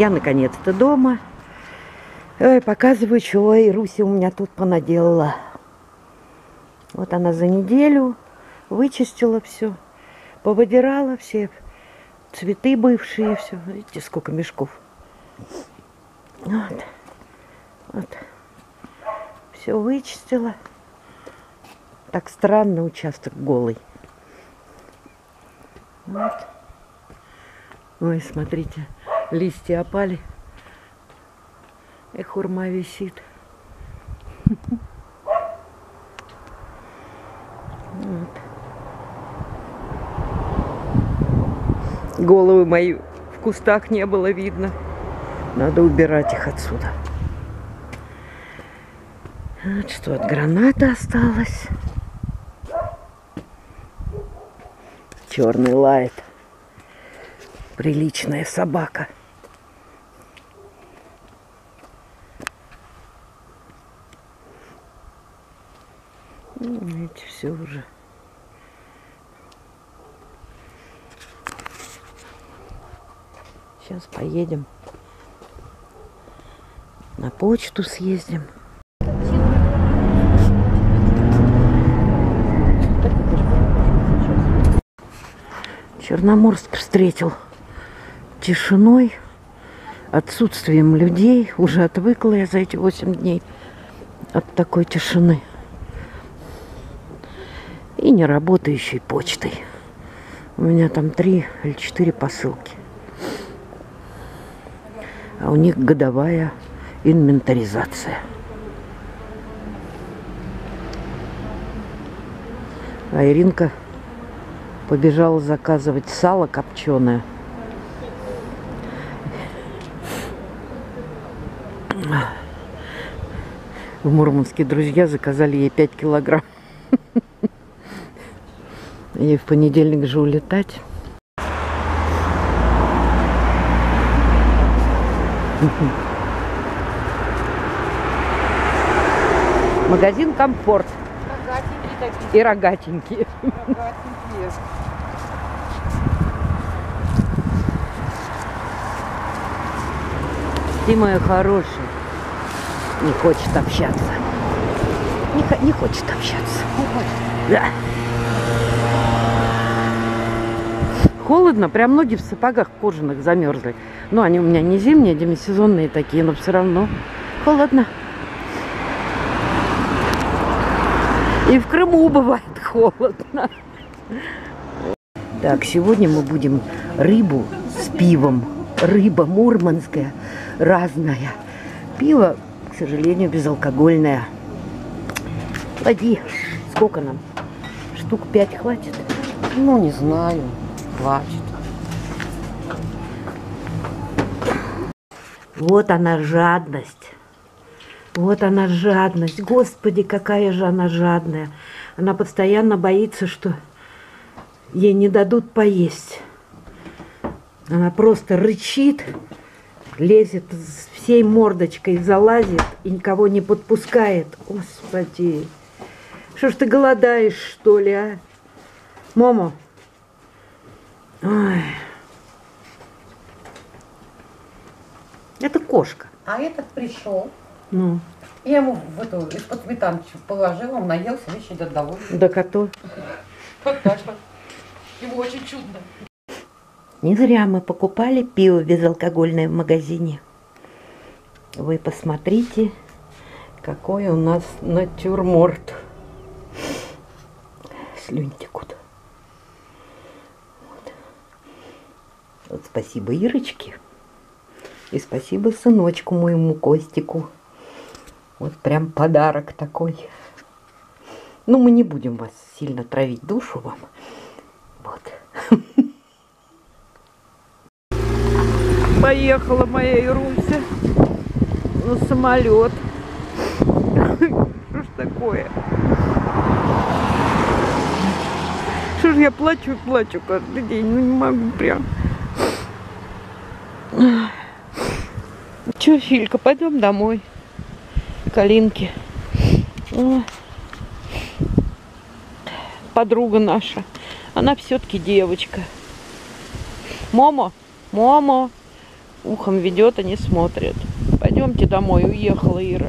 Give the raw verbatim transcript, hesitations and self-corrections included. Я наконец-то дома. Ой, показываю, чего и Руся у меня тут понаделала. Вот она за неделю вычистила все, повыдирала все цветы бывшие, все. Видите, сколько мешков. Вот. Вот. Все вычистила. Так странно, участок голый. Вот. Ой, смотрите, листья опали. И хурма висит. Вот. Головы мои в кустах не было видно. Надо убирать их отсюда. Вот что от граната осталось. Черный лает. Приличная собака. Видите, все уже. Сейчас поедем. На почту съездим. Черноморск встретил тишиной, отсутствием людей. Уже отвыкла я за эти восемь дней от такой тишины. И неработающей почтой. У меня там три или четыре посылки. А у них годовая инвентаризация. А Иринка побежала заказывать сало копченое. В Мурманске друзья заказали ей пять килограмм. Ей в понедельник же улетать. Магазин «Комфорт». И рогатенькие. Рогатенькие. Ты моя хорошая. Не хочет общаться. Не, не хочет общаться. Не хочет. Да. Холодно, прям ноги в сапогах кожаных замерзли. Но они у меня не зимние, демисезонные такие, но все равно холодно. И в Крыму бывает холодно. Так, сегодня мы будем рыбу с пивом. Рыба мурманская, разная. Пиво, к сожалению, безалкогольное. Клади. Сколько нам? Штук пять хватит? Ну, не знаю. Хватит. Вот она жадность. Вот она жадность. Господи, какая же она жадная. Она постоянно боится, что ей не дадут поесть. Она просто рычит, лезет всей мордочкой, залазит и никого не подпускает. Господи, что ж ты голодаешь, что ли, а? Момо. Ой. Это кошка. А этот пришел. Ну. Я ему в эту из-под сметанки положила, он наелся, вещи идет довольно. Да коту. Вот так вот. Ему очень чудно. Не зря мы покупали пиво безалкогольное в магазине. Вы посмотрите, какой у нас натюрморт. Слюни текут. Вот. Вот спасибо Ирочке. И спасибо сыночку моему Костику. Вот прям подарок такой. Ну, мы не будем вас сильно травить, душу вам. Вот. Поехала моя Ируся на самолет. Что ж такое? Что ж я плачу и плачу каждый день? Ну, не могу прям. Че, Филька, пойдем домой. Калинки. Подруга наша. Она все-таки девочка. Момо, Момо, ухом ведет, они смотрят. Пойдемте домой, уехала Ира.